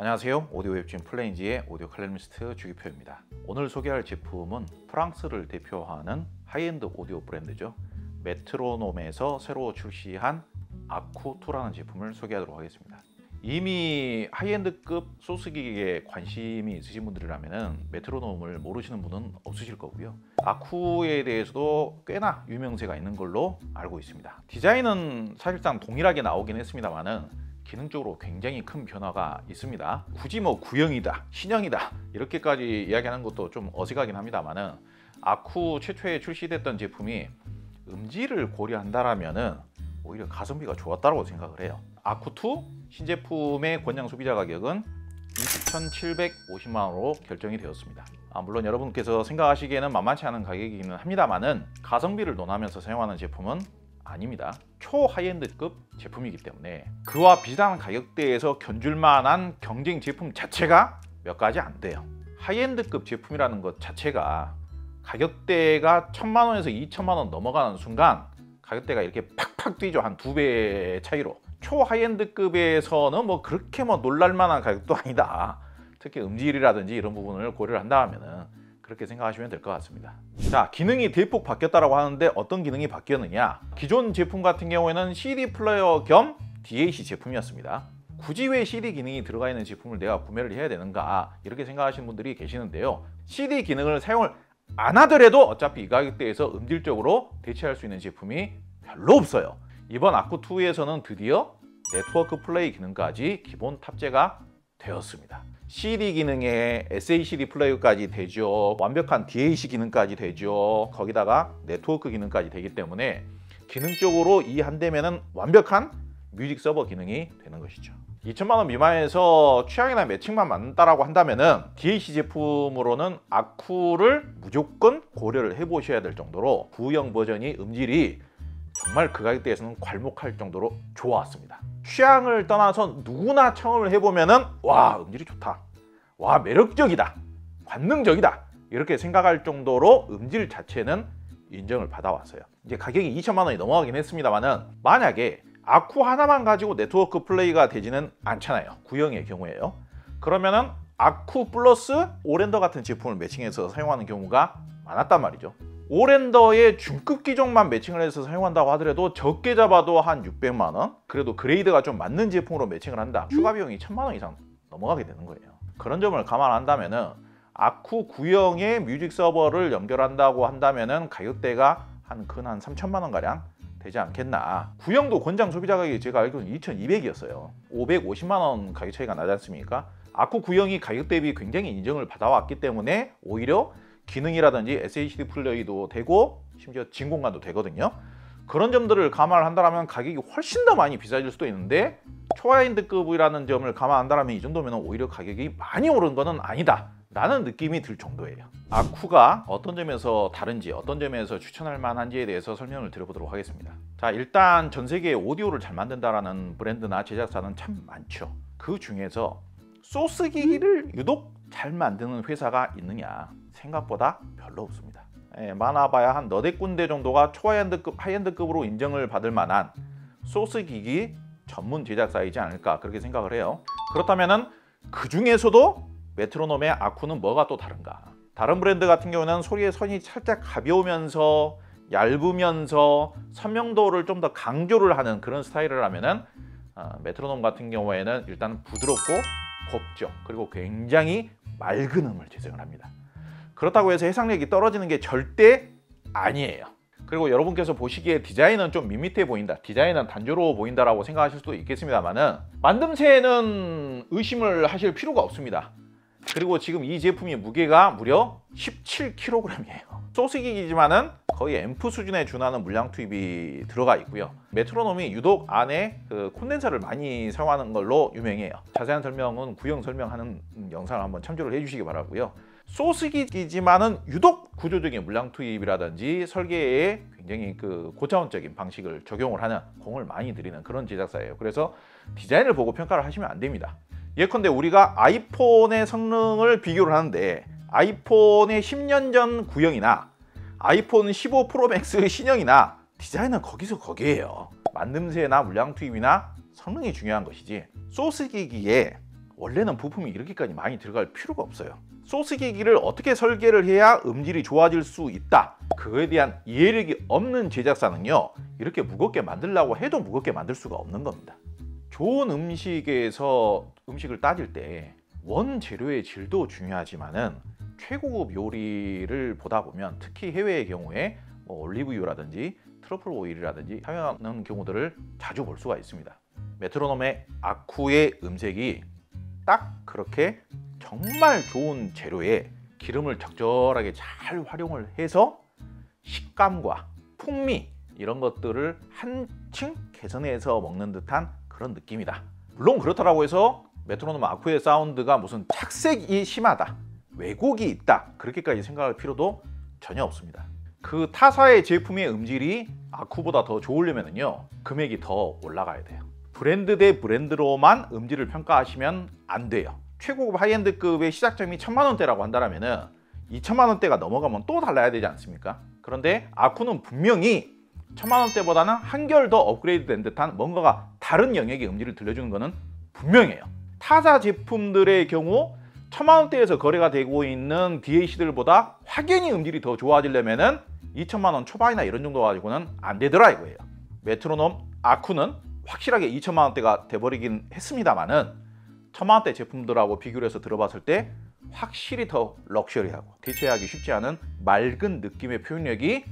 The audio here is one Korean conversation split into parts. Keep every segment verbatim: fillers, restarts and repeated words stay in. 안녕하세요. 오디오 웹진 플레인지의 오디오 칼럼니스트 주기표입니다. 오늘 소개할 제품은 프랑스를 대표하는 하이엔드 오디오 브랜드죠. 메트로놈에서 새로 출시한 아쿠투라는 제품을 소개하도록 하겠습니다. 이미 하이엔드급 소스기기에 관심이 있으신 분들이라면 메트로놈을 모르시는 분은 없으실 거고요. 아쿠에 대해서도 꽤나 유명세가 있는 걸로 알고 있습니다. 디자인은 사실상 동일하게 나오긴 했습니다만은 기능적으로 굉장히 큰 변화가 있습니다. 굳이 뭐 구형이다, 신형이다 이렇게까지 이야기하는 것도 좀 어색하긴 합니다만은 아쿠 최초에 출시됐던 제품이 음질을 고려한다라면은 오히려 가성비가 좋았다고 생각을 해요. 아쿠투 신제품의 권장 소비자 가격은 이천칠백오십만 원으로 결정이 되었습니다. 아, 물론 여러분께서 생각하시기에는 만만치 않은 가격이기는 합니다만은 가성비를 논하면서 사용하는 제품은 아닙니다. 초하이엔드급 제품이기 때문에 그와 비슷한 가격대에서 견줄만한 경쟁 제품 자체가 몇 가지 안 돼요. 하이엔드급 제품이라는 것 자체가 가격대가 천만 원에서 이천만 원 넘어가는 순간 가격대가 이렇게 팍팍 뛰죠. 한 두 배 차이로. 초하이엔드급에서는 뭐 그렇게 뭐 놀랄만한 가격도 아니다. 특히 음질이라든지 이런 부분을 고려를 한다면은 그렇게 생각하시면 될 것 같습니다. 자, 기능이 대폭 바뀌었다라고 하는데 어떤 기능이 바뀌었느냐? 기존 제품 같은 경우에는 씨디 플레이어 겸 디에이씨 제품이었습니다. 굳이 왜 씨디 기능이 들어가 있는 제품을 내가 구매를 해야 되는가 이렇게 생각하시는 분들이 계시는데요. 씨디 기능을 사용을 안 하더라도 어차피 이 가격대에서 음질적으로 대체할 수 있는 제품이 별로 없어요. 이번 아쿠투에서는 드디어 네트워크 플레이 기능까지 기본 탑재가 되었습니다. 씨디 기능에 에스에이씨디 플레이어까지 되죠. 완벽한 디에이씨 기능까지 되죠. 거기다가 네트워크 기능까지 되기 때문에 기능적으로 이 한 대면은 완벽한 뮤직 서버 기능이 되는 것이죠. 이천만 원 미만에서 취향이나 매칭만 맞는다라고 한다면은 디에이씨 제품으로는 아쿠를 무조건 고려를 해보셔야 될 정도로 구형 버전이 음질이 정말 그 가격대에서는 괄목할 정도로 좋았습니다. 취향을 떠나서 누구나 처음을 해보면은 와 음질이 좋다, 와 매력적이다, 관능적이다 이렇게 생각할 정도로 음질 자체는 인정을 받아왔어요. 이제 가격이 이천만 원이 넘어가긴 했습니다만은 만약에 아쿠 하나만 가지고 네트워크 플레이가 되지는 않잖아요. 구형의 경우에요. 그러면은 아쿠 플러스 오렌더 같은 제품을 매칭해서 사용하는 경우가 많았단 말이죠. 오렌더의 중급 기종만 매칭을 해서 사용한다고 하더라도 적게 잡아도 한 육백만 원, 그래도 그레이드가 좀 맞는 제품으로 매칭을 한다, 추가 비용이 천만 원 이상 넘어가게 되는 거예요. 그런 점을 감안한다면은 아쿠 구형의 뮤직 서버를 연결한다고 한다면은 가격대가 한 근 한 삼천만 원 가량 되지 않겠나. 구형도 권장 소비자 가격이 제가 알기로는 이천이백이었어요 오백오십만 원 가격 차이가 나지 않습니까? 아쿠 구형이 가격 대비 굉장히 인정을 받아왔기 때문에 오히려 기능이라든지 에스에이치디 플레이도 되고 심지어 진공관도 되거든요. 그런 점들을 감안한다면 가격이 훨씬 더 많이 비싸질 수도 있는데 초하이엔드급이라는 점을 감안한다면 이 정도면 오히려 가격이 많이 오른 것은 아니다 라는 느낌이 들 정도예요. 아쿠가 어떤 점에서 다른지, 어떤 점에서 추천할 만한지에 대해서 설명을 드려보도록 하겠습니다. 자, 일단 전 세계에 오디오를 잘 만든다라는 브랜드나 제작사는 참 많죠. 그 중에서 소스기기를 유독 잘 만드는 회사가 있느냐? 생각보다 별로 없습니다. 예, 많아봐야 한 너댓 군데 정도가 초하이엔드급, 하이엔드급으로 인정을 받을 만한 소스기기 전문 제작사이지 않을까 그렇게 생각을 해요. 그렇다면은 그 중에서도 메트로놈의 아쿠는 뭐가 또 다른가? 다른 브랜드 같은 경우는 소리의 선이 살짝 가벼우면서 얇으면서 선명도를 좀 더 강조를 하는 그런 스타일을 하면은 어, 메트로놈 같은 경우에는 일단 부드럽고 곱죠. 그리고 굉장히 맑은 음을 재생을 합니다. 그렇다고 해서 해상력이 떨어지는 게 절대 아니에요. 그리고 여러분께서 보시기에 디자인은 좀 밋밋해 보인다, 디자인은 단조로워 보인다라고 생각하실 수도 있겠습니다만은 만듦새에는 의심을 하실 필요가 없습니다. 그리고 지금 이 제품의 무게가 무려 십칠 킬로그램이에요. 소스기기지만은 거의 앰프 수준에 준하는 물량 투입이 들어가 있고요. 메트로놈이 유독 안에 그 콘덴서를 많이 사용하는 걸로 유명해요. 자세한 설명은 구형 설명하는 영상을 한번 참조를 해주시기 바라고요. 소스기기지만은 유독 구조적인 물량 투입이라든지 설계에 굉장히 그 고차원적인 방식을 적용을 하는, 공을 많이 들이는 그런 제작사예요. 그래서 디자인을 보고 평가를 하시면 안 됩니다. 예컨대 우리가 아이폰의 성능을 비교를 하는데 아이폰의 십 년 전 구형이나 아이폰 십오 프로 맥스 신형이나 디자인은 거기서 거기에요. 만듦새나 물량 투입이나 성능이 중요한 것이지 소스기기에 원래는 부품이 이렇게까지 많이 들어갈 필요가 없어요. 소스기기를 어떻게 설계를 해야 음질이 좋아질 수 있다, 그거에 대한 이해력이 없는 제작사는요, 이렇게 무겁게 만들려고 해도 무겁게 만들 수가 없는 겁니다. 좋은 음식에서 음식을 따질 때 원재료의 질도 중요하지만은 최고급 요리를 보다 보면 특히 해외의 경우에 뭐 올리브유라든지 트러플 오일이라든지 사용하는 경우들을 자주 볼 수가 있습니다. 메트로놈의 아쿠의 음색이 딱 그렇게 정말 좋은 재료에 기름을 적절하게 잘 활용을 해서 식감과 풍미 이런 것들을 한층 개선해서 먹는 듯한 그런 느낌이다. 물론 그렇다라고 해서 메트로놈 아쿠의 사운드가 무슨 착색이 심하다, 왜곡이 있다, 그렇게까지 생각할 필요도 전혀 없습니다. 그 타사의 제품의 음질이 아쿠보다 더 좋으려면요, 금액이 더 올라가야 돼요. 브랜드 대 브랜드로만 음질을 평가하시면 안 돼요. 최고급 하이엔드급의 시작점이 천만 원대라고 한다면은 이천만 원대가 넘어가면 또 달라야 되지 않습니까? 그런데 아쿠는 분명히 천만 원대보다는 한결 더 업그레이드 된 듯한 뭔가가 다른 영역의 음질을 들려주는 것은 분명해요. 타사 제품들의 경우 천만 원대에서 거래가 되고 있는 디에이씨들보다 확연히 음질이 더 좋아지려면은 이천만 원 초반이나 이런 정도 가지고는 안 되더라 이거예요. 메트로놈 아쿠는 확실하게 이천만 원대가 돼버리긴 했습니다만은 천만 원대 제품들하고 비교를 해서 들어봤을 때 확실히 더 럭셔리하고 대체하기 쉽지 않은 맑은 느낌의 표현력이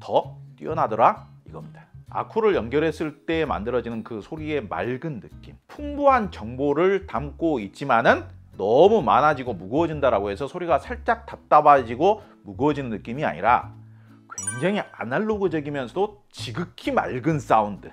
더 뛰어나더라 이겁니다. 아쿠를 연결했을 때 만들어지는 그 소리의 맑은 느낌, 풍부한 정보를 담고 있지만은 너무 많아지고 무거워진다라고 해서 소리가 살짝 답답해지고 무거워지는 느낌이 아니라 굉장히 아날로그적이면서도 지극히 맑은 사운드,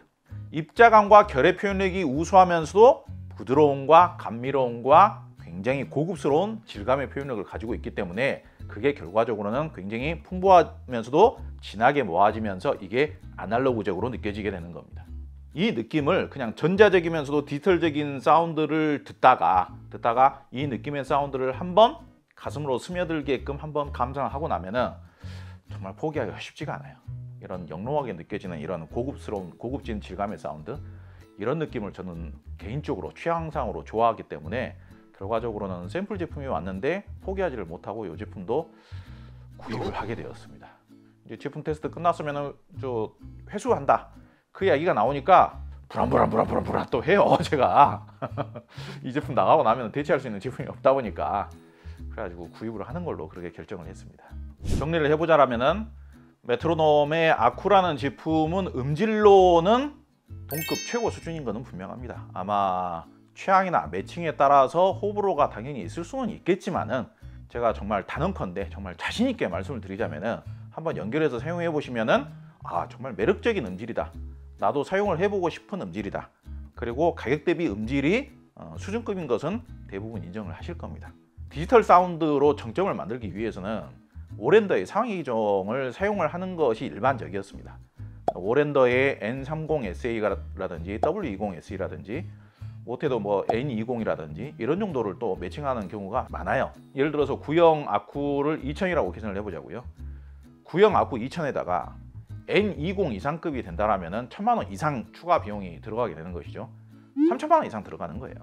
입자감과 결의 표현력이 우수하면서도 부드러움과 감미로움과 굉장히 고급스러운 질감의 표현력을 가지고 있기 때문에 그게 결과적으로는 굉장히 풍부하면서도 진하게 모아지면서 이게 아날로그적으로 느껴지게 되는 겁니다. 이 느낌을 그냥 전자적이면서도 디지털적인 사운드를 듣다가 듣다가 이 느낌의 사운드를 한번 가슴으로 스며들게끔 한번 감상을 하고 나면은 정말 포기하기가 쉽지가 않아요. 이런 영롱하게 느껴지는 이런 고급스러운 고급진 질감의 사운드, 이런 느낌을 저는 개인적으로 취향상으로 좋아하기 때문에 결과적으로는 샘플 제품이 왔는데 포기하지를 못하고 이 제품도 구입을 하게 되었습니다. 이제 제품 테스트 끝났으면 저 회수한다, 그 이야기가 나오니까 불안불안불안불안불안 또 해요 제가. 이 제품 나가고 나면 대체할 수 있는 제품이 없다 보니까 그래가지고 구입을 하는 걸로 그렇게 결정을 했습니다. 정리를 해보자라면은 메트로놈의 아쿠라는 제품은 음질로는 동급 최고 수준인 것은 분명합니다. 아마 취향이나 매칭에 따라서 호불호가 당연히 있을 수는 있겠지만은 제가 정말 단언컨대 정말 자신 있게 말씀을 드리자면은 한번 연결해서 사용해 보시면은 아 정말 매력적인 음질이다, 나도 사용을 해보고 싶은 음질이다, 그리고 가격 대비 음질이 수준급인 것은 대부분 인정을 하실 겁니다. 디지털 사운드로 정점을 만들기 위해서는 오렌더의 상위종을 사용을 하는 것이 일반적이었습니다. 오렌더의 엔 삼십 에스에이라든지 더블유 이십 에스이라든지 못해도 뭐 엔 이십이라든지 이런 정도를 또 매칭하는 경우가 많아요. 예를 들어서 구형 아쿠를 이천이라고 계산을 해보자고요. 구형 아쿠 이천에다가 엔 이십 이상급이 된다라면은 천만 원 이상 추가 비용이 들어가게 되는 것이죠. 삼천만 원 이상 들어가는 거예요,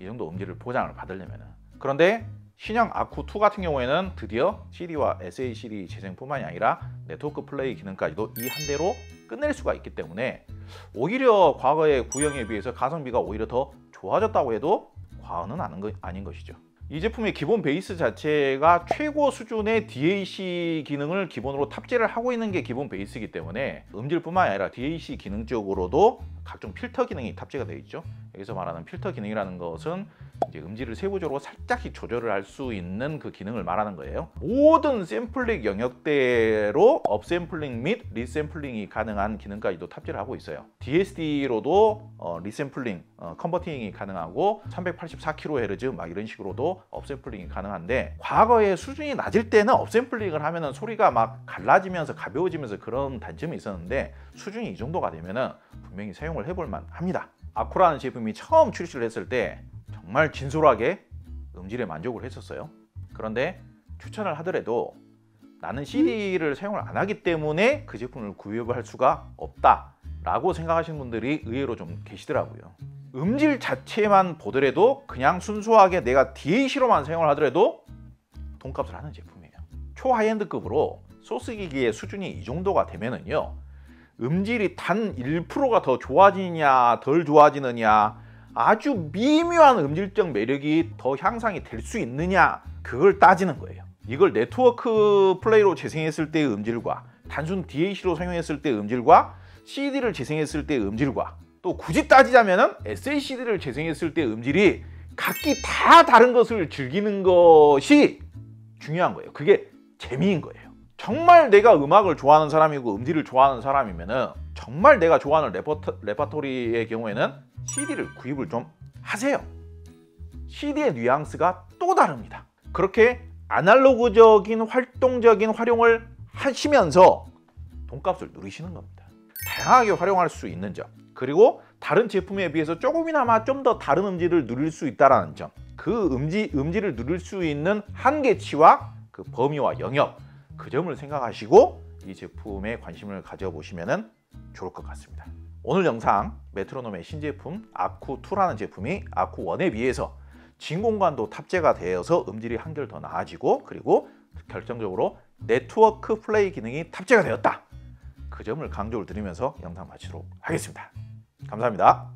이 정도 음질을 보장을 받으려면은. 그런데 신형 아쿠 투 같은 경우에는 드디어 씨디와 에스에이씨디 재생뿐만이 아니라 네트워크 플레이 기능까지도 이 한 대로 끝낼 수가 있기 때문에 오히려 과거의 구형에 비해서 가성비가 오히려 더 좋아졌다고 해도 과언은 아닌 것이죠. 이 제품의 기본 베이스 자체가 최고 수준의 디에이씨 기능을 기본으로 탑재를 하고 있는 게 기본 베이스이기 때문에 음질뿐만 아니라 디에이씨 기능 쪽으로도 각종 필터 기능이 탑재가 되어 있죠. 여기서 말하는 필터 기능이라는 것은 이제 음질을 세부적으로 살짝씩 조절을 할 수 있는 그 기능을 말하는 거예요. 모든 샘플링 영역대로 업샘플링 및 리샘플링이 가능한 기능까지도 탑재를 하고 있어요. 디에스디로도 어, 리샘플링, 어, 컨버팅이 가능하고 삼백팔십사 킬로헤르츠 막 이런 식으로도 업샘플링이 가능한데 과거의 수준이 낮을 때는 업샘플링을 하면은 소리가 막 갈라지면서 가벼워지면서 그런 단점이 있었는데 수준이 이 정도가 되면은 분명히 사용을 해볼 만합니다. 아쿠라는 제품이 처음 출시를 했을 때 정말 진솔하게 음질에 만족을 했었어요. 그런데 추천을 하더라도 나는 씨디를 사용을 안 하기 때문에 그 제품을 구입할 수가 없다 라고 생각하시는 분들이 의외로 좀 계시더라고요. 음질 자체만 보더라도 그냥 순수하게 내가 디에이씨로만 사용을 하더라도 돈값을 하는 제품이에요. 초하이엔드급으로 소스기기의 수준이 이 정도가 되면은요, 음질이 단 일 퍼센트가 더 좋아지냐 덜 좋아지느냐, 아주 미묘한 음질적 매력이 더 향상이 될 수 있느냐, 그걸 따지는 거예요. 이걸 네트워크 플레이로 재생했을 때의 음질과 단순 디에이씨로 사용했을 때의 음질과 씨디를 재생했을 때의 음질과, 또 굳이 따지자면은 에스에이치디를 재생했을 때의 음질이 각기 다 다른 것을 즐기는 것이 중요한 거예요. 그게 재미인 거예요. 정말 내가 음악을 좋아하는 사람이고 음질을 좋아하는 사람이면은, 정말 내가 좋아하는 레퍼토, 레퍼토리의 경우에는 씨디를 구입을 좀 하세요. 씨디의 뉘앙스가 또 다릅니다. 그렇게 아날로그적인 활동적인 활용을 하시면서 돈값을 누리시는 겁니다. 다양하게 활용할 수 있는 점, 그리고 다른 제품에 비해서 조금이나마 좀 더 다른 음질을 누릴 수 있다는 점, 그 음지, 음질을 누릴 수 있는 한계치와 그 범위와 영역, 그 점을 생각하시고 이 제품에 관심을 가져보시면 좋을 것 같습니다. 오늘 영상, 메트로놈의 신제품 아쿠투라는 제품이 아쿠원에 비해서 진공관도 탑재가 되어서 음질이 한결 더 나아지고, 그리고 결정적으로 네트워크 플레이 기능이 탑재가 되었다, 그 점을 강조를 드리면서 영상 마치도록 하겠습니다. 감사합니다.